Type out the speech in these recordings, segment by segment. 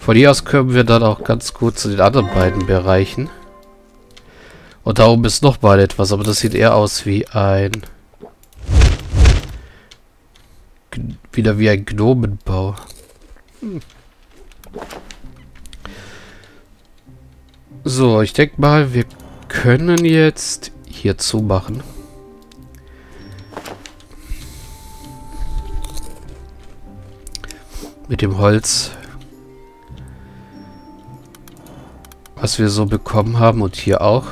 Von hier aus können wir dann auch ganz gut zu den anderen beiden Bereichen. Und da oben ist noch mal etwas, aber das sieht eher aus wie ein... wieder wie ein Gnomenbau. So, ich denke mal, wir können jetzt hier zumachen. Mit dem Holz, was wir so bekommen haben, und hier auch.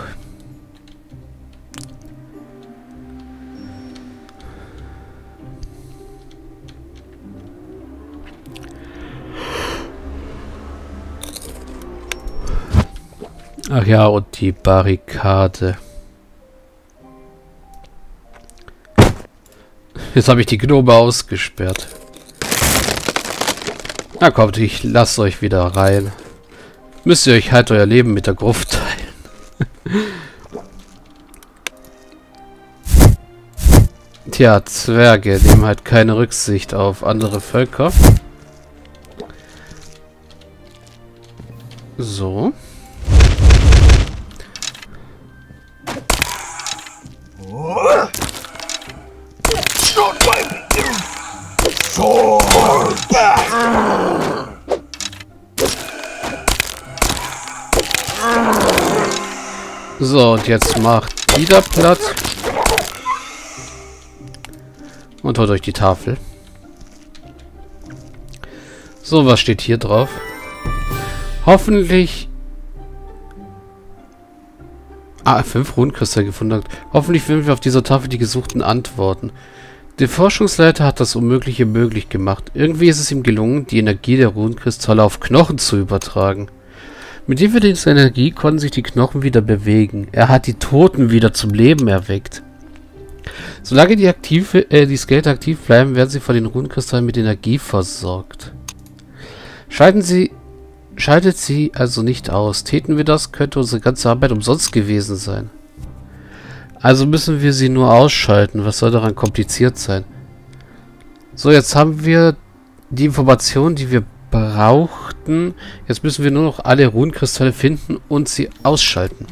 Ach ja, und die Barrikade. Jetzt habe ich die Gnome ausgesperrt. Na kommt, ich lasse euch wieder rein. Müsst ihr euch halt euer Leben mit der Gruft teilen. Tja, Zwerge nehmen halt keine Rücksicht auf andere Völker. So. So, und jetzt macht die da platt. Und holt euch die Tafel. So, was steht hier drauf? Hoffentlich... Ah, 5 Runenkristall gefunden. Hoffentlich finden wir auf dieser Tafel die gesuchten Antworten. Der Forschungsleiter hat das Unmögliche möglich gemacht. Irgendwie ist es ihm gelungen, die Energie der Runnenkristalle auf Knochen zu übertragen. Mit dieser Energie konnten sich die Knochen wieder bewegen. Er hat die Toten wieder zum Leben erweckt. Solange die Skelette aktiv bleiben, werden sie von den Runenkristallen mit Energie versorgt. Schaltet sie also nicht aus. Täten wir das, könnte unsere ganze Arbeit umsonst gewesen sein. Also müssen wir sie nur ausschalten. Was soll daran kompliziert sein? So, jetzt haben wir die Informationen, die wir brauchten. Jetzt müssen wir nur noch alle Runenkristalle finden und sie ausschalten.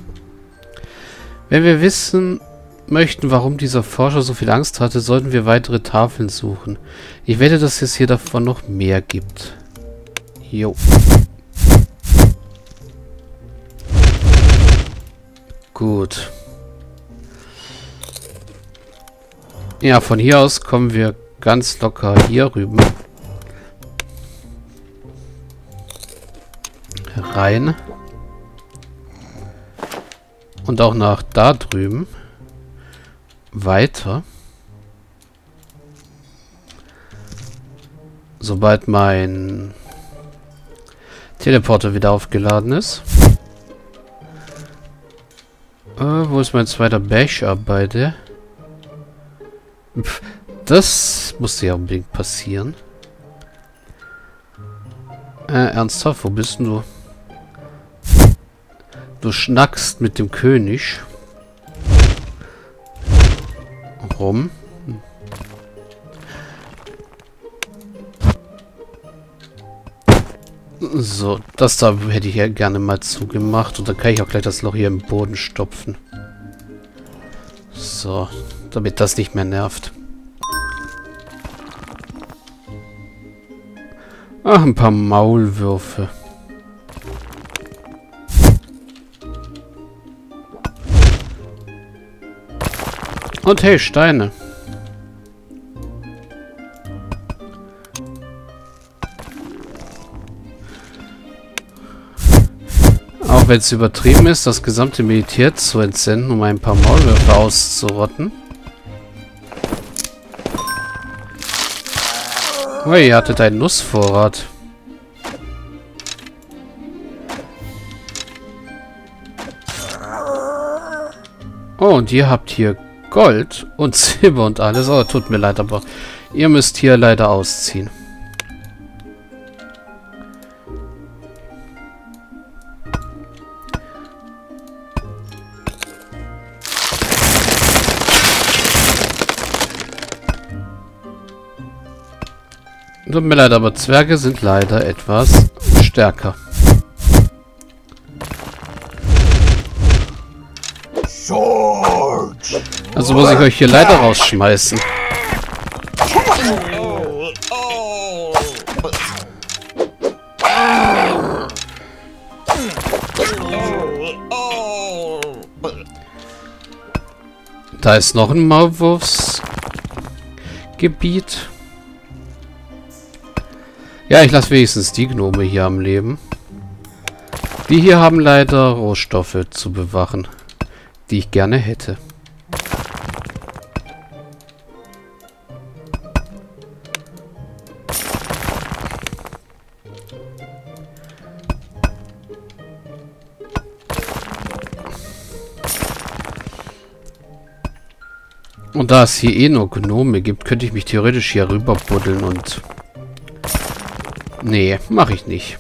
Wenn wir wissen möchten, warum dieser Forscher so viel Angst hatte, sollten wir weitere Tafeln suchen. Ich wette, dass es hier davon noch mehr gibt. Jo. Gut. Ja, von hier aus kommen wir ganz locker hier rüber. Rein. Und auch nach da drüben. Weiter. Sobald mein Teleporter wieder aufgeladen ist. Wo ist mein zweiter Bash-Arbeiter? Das musste ja unbedingt passieren. Ernsthaft, wo bist denn du? Du schnackst mit dem König rum. So, das da hätte ich ja gerne mal zugemacht. Und dann kann ich auch gleich das Loch hier im Boden stopfen. So, damit das nicht mehr nervt. Ach, ein paar Maulwürfe. Und hey, Steine. Auch wenn es übertrieben ist, das gesamte Militär zu entsenden, um ein paar Maulwürfe auszurotten. Oh, ihr hattet einen Nussvorrat. Oh, und ihr habt hier Gold und Silber und alles. Oh, tut mir leid, aber ihr müsst hier leider ausziehen. Tut mir leid, aber Zwerge sind leider etwas stärker. Also muss ich euch hier leider rausschmeißen. Da ist noch ein Maulwurfsgebiet. Ja, ich lasse wenigstens die Gnome hier am Leben. Die hier haben leider Rohstoffe zu bewachen, die ich gerne hätte. Und da es hier eh nur Gnome gibt, könnte ich mich theoretisch hier rüber buddeln und... Nee, mache ich nicht.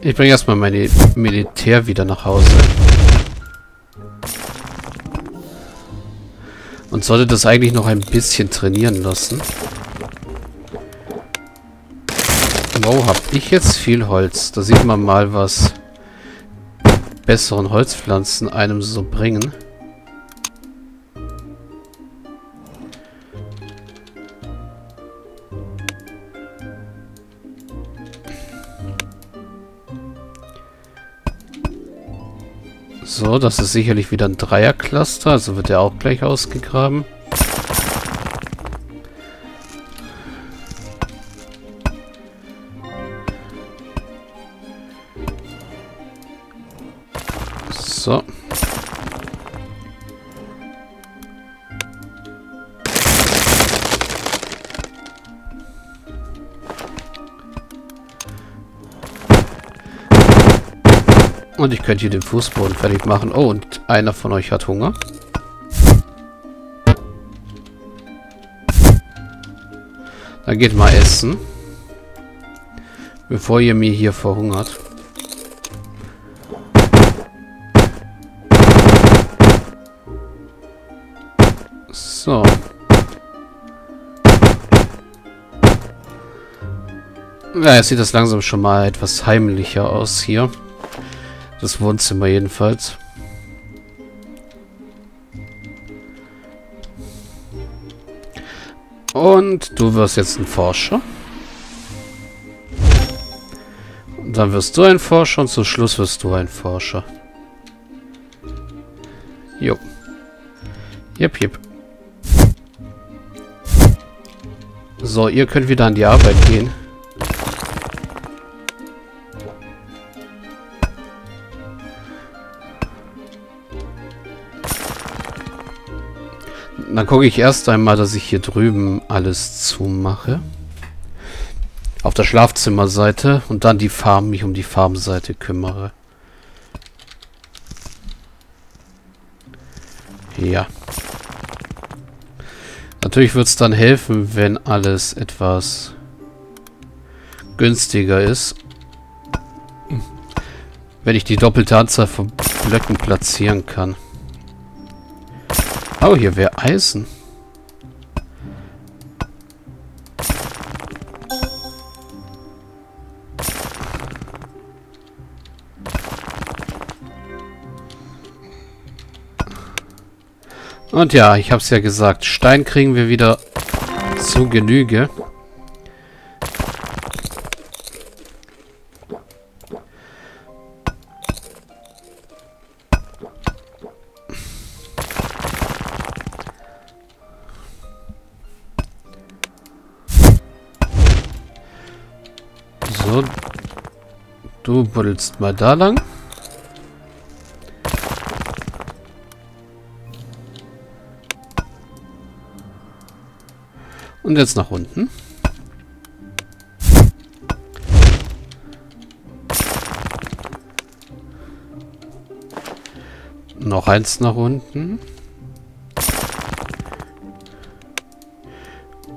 Ich bringe erstmal meine Militär wieder nach Hause. Und sollte das eigentlich noch ein bisschen trainieren lassen. Wow, hab ich jetzt viel Holz. Da sieht man mal, was besseren Holzpflanzen einem so bringen. So, das ist sicherlich wieder ein Dreiercluster, also wird der auch gleich ausgegraben. So. Und ich könnte hier den Fußboden fertig machen. Oh, und einer von euch hat Hunger. Dann geht mal essen. Bevor ihr mir hier verhungert. So. Ja, jetzt sieht das langsam schon mal etwas heimlicher aus hier. Das Wohnzimmer jedenfalls. Und du wirst jetzt ein Forscher. Und dann wirst du ein Forscher und zum Schluss wirst du ein Forscher. Jo. Jep, jep. So, ihr könnt wieder an die Arbeit gehen. Dann gucke ich erst einmal, dass ich hier drüben alles zumache. Auf der Schlafzimmerseite und dann die Farm, mich um die Farmseite kümmere. Ja. Natürlich wird es dann helfen, wenn alles etwas günstiger ist. Wenn ich die doppelte Anzahl von Blöcken platzieren kann. Oh, hier wäre Eisen. Und ja, ich habe es ja gesagt, Stein kriegen wir wieder zu Genüge. So, du buddelst mal da lang. Und jetzt nach unten. Noch eins nach unten.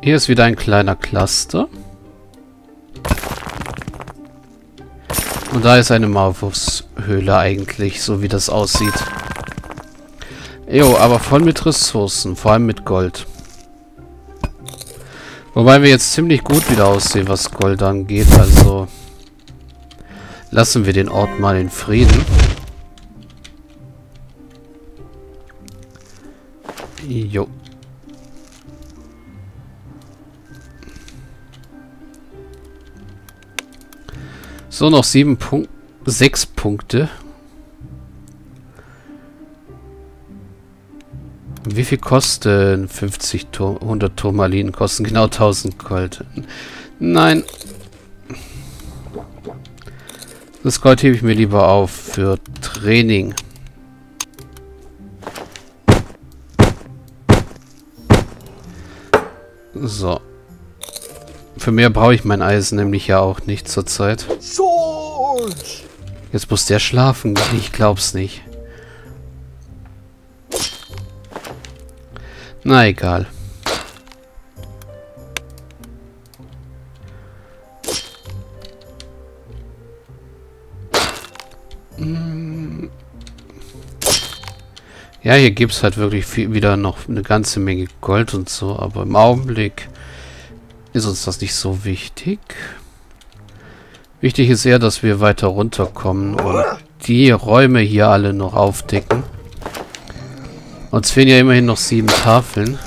Hier ist wieder ein kleiner Cluster. Und da ist eine Maulwurfshöhle eigentlich, so wie das aussieht. Jo, aber voll mit Ressourcen, vor allem mit Gold. Wobei wir jetzt ziemlich gut wieder aussehen, was Gold angeht. Also lassen wir den Ort mal in Frieden. Jo. So, noch 6 Punkte. Wie viel kosten 100 Turmalinen? Kosten genau 1000 Gold. Nein. Das Gold hebe ich mir lieber auf für Training. So. Für mehr brauche ich mein Eisen nämlich ja auch nicht zurzeit. Jetzt muss der schlafen. Ich glaub's nicht. Na egal. Ja, hier gibt es halt wirklich viel, wieder noch eine ganze Menge Gold und so, aber im Augenblick ist uns das nicht so wichtig. Wichtig ist eher, dass wir weiter runterkommen und die Räume hier alle noch aufdecken. Uns fehlen ja immerhin noch 7 Tafeln.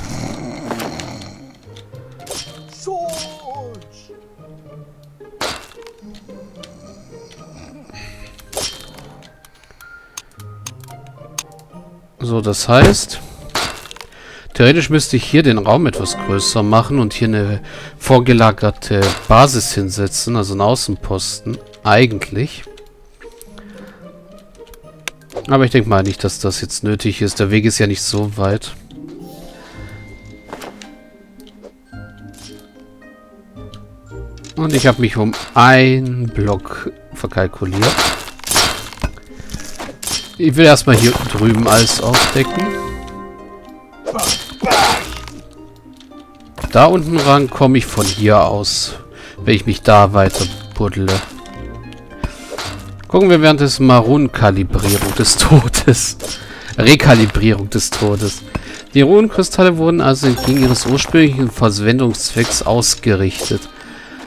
So, das heißt, theoretisch müsste ich hier den Raum etwas größer machen und hier eine vorgelagerte Basis hinsetzen, also einen Außenposten, eigentlich. Aber ich denke mal nicht, dass das jetzt nötig ist. Der Weg ist ja nicht so weit. Und ich habe mich um einen Block verkalkuliert. Ich will erstmal hier drüben alles aufdecken. Da unten ran komme ich von hier aus, wenn ich mich da weiter buddle. Gucken wir währenddessen mal Runnenkalibrierung des Todes. Rekalibrierung des Todes. Die Runenkristalle wurden also entgegen ihres ursprünglichen Verwendungszwecks ausgerichtet.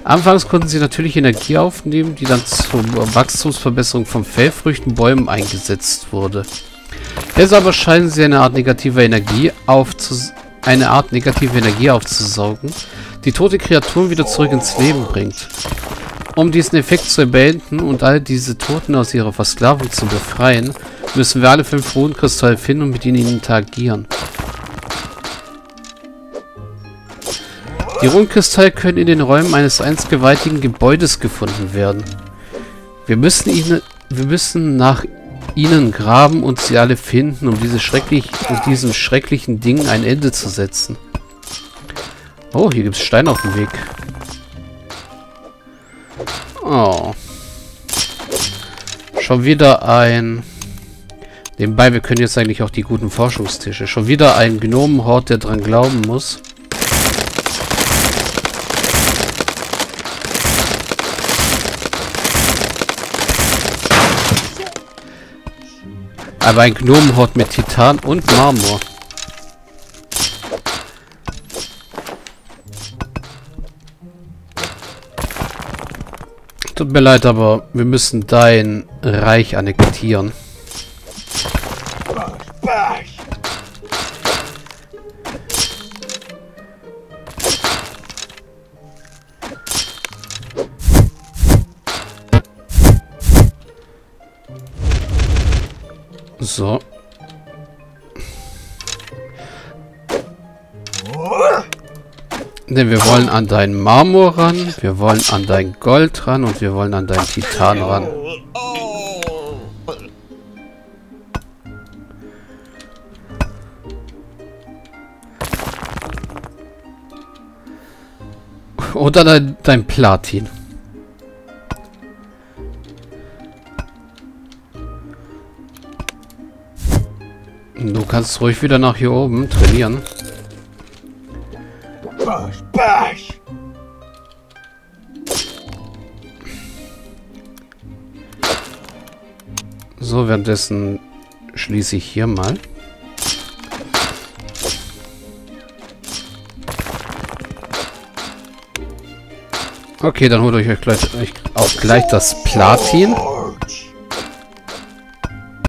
Anfangs konnten sie natürlich Energie aufnehmen, die dann zur Wachstumsverbesserung von Fellfrüchtenbäumen eingesetzt wurde. Jetzt aber scheinen sie eine Art negative Energie aufzusaugen, die tote Kreaturen wieder zurück ins Leben bringt. Um diesen Effekt zu beenden und all diese Toten aus ihrer Versklavung zu befreien, müssen wir alle 5 Runenkristalle finden und mit ihnen interagieren. Die Runenkristalle können in den Räumen eines einst gewaltigen Gebäudes gefunden werden. Wir müssen nach ihnen graben und sie alle finden, um diesem schrecklichen Ding ein Ende zu setzen. Oh, hier gibt es Steine auf dem Weg. Oh. Schon wieder ein... Nebenbei, wir können jetzt eigentlich auch die guten Forschungstische. Schon wieder ein Gnomenhort, der dran glauben muss. Aber ein Gnomenhort mit Titan und Marmor. Tut mir leid, aber wir müssen dein Reich annektieren. So. Denn wir wollen an deinen Marmor ran, wir wollen an dein Gold ran und wir wollen an deinen Titan ran. Oder dein Platin. Du kannst ruhig wieder nach hier oben trainieren. So, währenddessen schließe ich hier mal. Okay, dann holt euch gleich das Platin.